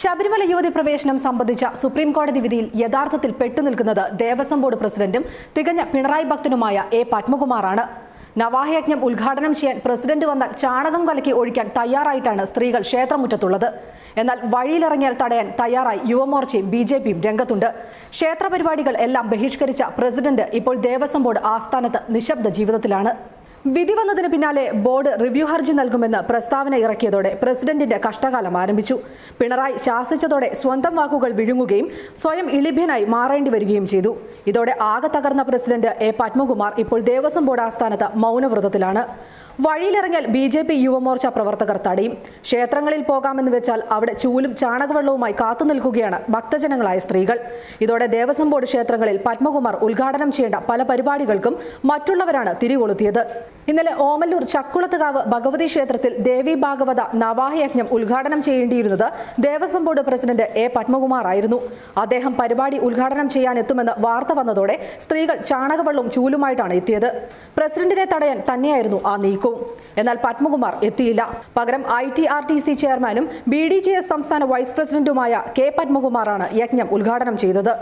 ശബരിമല യുവതി പ്രവേശനം സംബന്ധിച്ച സുപ്രീം കോടതി വിധിയിൽ യഥാർത്ഥത്തിൽ പെട്ടുനിൽക്കുന്നത് ദേവസ്വം ബോർഡ് പ്രസിഡന്റും തികഞ്ഞ പിണറായി ഭക്തനുമായ എ പത്മകുമാറാണ്. നവാഹയജ്ഞം ഉദ്ഘാടനം ചെയ്യാൻ പ്രസിഡന്റ് വന്നാൽ ചാണകം കലക്കി ഒഴിക്കാൻ തയ്യാറായിട്ടാണ് സ്ത്രീകൾ ക്ഷേത്രമുറ്റത്തുള്ളത്. എന്നാൽ വഴിയിലിറങ്ങിയാൽ തടയാൻ തയ്യാറായി യുവമോർച്ചയും ബിജെപിയും രംഗത്തുണ്ട്. ക്ഷേത്രപരിപാടികൾ എല്ലാം ബഹിഷ്കരിച്ച പ്രസിഡന്റ് ഇപ്പോൾ ദേവസ്വം ബോർഡ് ആസ്ഥാനത്ത് നിശബ്ദ ജീവിതത്തിലാണ്. വിധി വന്നതിന് പിന്നാലെ ബോർഡ് റിവ്യൂ ഹർജി നൽകുമെന്ന് പ്രസ്താവന ഇറക്കിയതോടെ പ്രസിഡന്റിന്റെ കഷ്ടകാലം ആരംഭിച്ചു. പിണറായി ശാസിച്ചതോടെ സ്വന്തം വാക്കുകൾ വിഴുങ്ങുകയും സ്വയം ഇളിഭ്യനായി മാറേണ്ടി വരികയും ചെയ്തു. ഇതോടെ ആകെ തകർന്ന പ്രസിഡന്റ് എ പത്മകുമാർ ഇപ്പോൾ ദേവസ്വം ബോർഡ് ആസ്ഥാനത്ത് മൗനവ്രതത്തിലാണ്. വഴിയിലിറങ്ങിയാൽ ബിജെപി യുവമോർച്ച പ്രവർത്തകർ തടയും. ക്ഷേത്രങ്ങളിൽ പോകാമെന്ന് വെച്ചാൽ അവിടെ ചൂലും ചാണകവെള്ളവുമായി കാത്തുനിൽക്കുകയാണ് ഭക്തജനങ്ങളായ സ്ത്രീകൾ. ഇതോടെ ദേവസ്വം ബോർഡ് ക്ഷേത്രങ്ങളിൽ പത്മകുമാർ ഉദ്ഘാടനം ചെയ്യേണ്ട പല പരിപാടികൾക്കും മറ്റുള്ളവരാണ് തിരികൊളുത്തിയത്. ഇന്നലെ ഓമല്ലൂർ ചക്കുളത്തുകാവ് ഭഗവതി ക്ഷേത്രത്തിൽ ദേവി ഭാഗവത നവാഹയജ്ഞം ഉദ്ഘാടനം ചെയ്യേണ്ടിയിരുന്നത് Devaswom board president A Padmakumar ആയിരുന്നു. അദ്ദേഹം പരിപാടി ഉദ്ഘാടനം ചെയ്യാനെത്തുമെന്ന് വാർത്ത വന്നതോടെ സ്ത്രീകൾ ചാണകവെള്ളവും ചൂലുമായിട്ടാണ് എത്തിയത്. പ്രസിഡന്റിനെ തടയാൻ തന്നെയായിരുന്നു ആ നീക്കം. എന്നാൽ പത്മകുമാർ എത്തിയില്ല. പകരം ITRTC ചെയർമാനും BDGS സംസ്ഥാന വൈസ് പ്രസിഡന്റുമായ കെ പത്മകുമാറാണ് യജ്ഞം ഉദ്ഘാടനം ചെയ്തത്.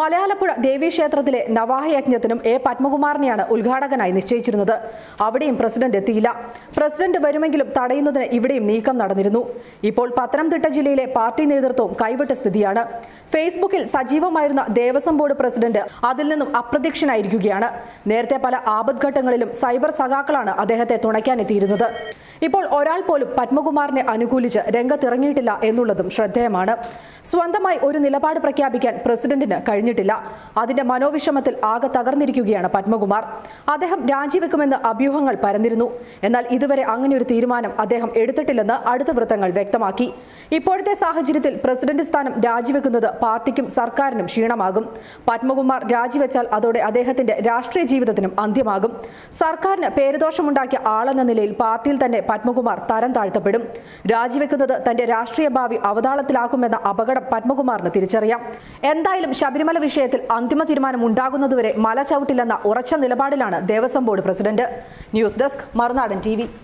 മലയാളപ്പുഴ ദേവീക്ഷേത്രത്തിലെ നവാഹയജ്ഞത്തിനും എ പത്മകുമാറിനെയാണ് ഉദ്ഘാടകനായി നിശ്ചയിച്ചിരുന്നത്. അവിടെയും പ്രസിഡന്റ് എത്തിയില്ല. പ്രസിഡന്റ് വരുമെങ്കിലും തടയുന്നതിന് ഇവിടെയും നീക്കം നടന്നിരുന്നു. ഇപ്പോൾ പത്തനംതിട്ട ജില്ലയിലെ പാർട്ടി നേതൃത്വം കൈവിട്ട സ്ഥിതിയാണ്. ഫേസ്ബുക്കിൽ സജീവമായിരുന്ന ദേവസ്വം ബോർഡ് പ്രസിഡന്റ് അതിൽ നിന്നും അപ്രത്യക്ഷനായിരിക്കുകയാണ്. നേരത്തെ പല ആപദ്ഘട്ടങ്ങളിലും സൈബർ സഖാക്കളാണ് അദ്ദേഹത്തെ തുണയ്ക്കാനെത്തിയിരുന്നത്. ഇപ്പോൾ ഒരാൾ പോലും പത്മകുമാറിനെ അനുകൂലിച്ച് രംഗത്തിറങ്ങിയിട്ടില്ല എന്നുള്ളതും ശ്രദ്ധേയമാണ്. സ്വന്തമായി ഒരു നിലപാട് പ്രഖ്യാപിക്കാൻ പ്രസിഡന്റിന് കഴിഞ്ഞിട്ടില്ല. അതിന്റെ മനോവിഷമത്തിൽ ആകെ തകർന്നിരിക്കുകയാണ് പത്മകുമാർ. അദ്ദേഹം രാജിവെക്കുമെന്ന് അഭ്യൂഹങ്ങൾ പരന്നിരുന്നു. എന്നാൽ ഇതുവരെ അങ്ങനെ ഒരു തീരുമാനം അദ്ദേഹം എടുത്തിട്ടില്ലെന്ന് അടുത്ത വൃത്തങ്ങൾ വ്യക്തമാക്കി. ഇപ്പോഴത്തെ സാഹചര്യത്തിൽ പ്രസിഡന്റ് സ്ഥാനം രാജിവെക്കുന്നത് പാർട്ടിക്കും സർക്കാരിനും ക്ഷീണമാകും. പത്മകുമാർ രാജിവെച്ചാൽ അതോടെ അദ്ദേഹത്തിന്റെ രാഷ്ട്രീയ ജീവിതത്തിനും അന്ത്യമാകും. സർക്കാരിന് പേരുദോഷമുണ്ടാക്കിയ ആളെന്ന നിലയിൽ പാർട്ടിയിൽ തന്നെ പത്മകുമാർ തരം താഴ്ത്തപ്പെടും. രാജിവെക്കുന്നത് തന്റെ രാഷ്ട്രീയ ഭാവി അവതാളത്തിലാക്കുമെന്ന അപകടം പത്മകുമാറിന് തിരിച്ചറിയാം. എന്തായാലും ശബരിമല വിഷയത്തിൽ അന്തിമ തീരുമാനം ഉണ്ടാകുന്നതുവരെ മല ചവിട്ടില്ലെന്ന ഉറച്ച നിലപാടിലാണ് Devaswom board president. News desk Marunadan TV.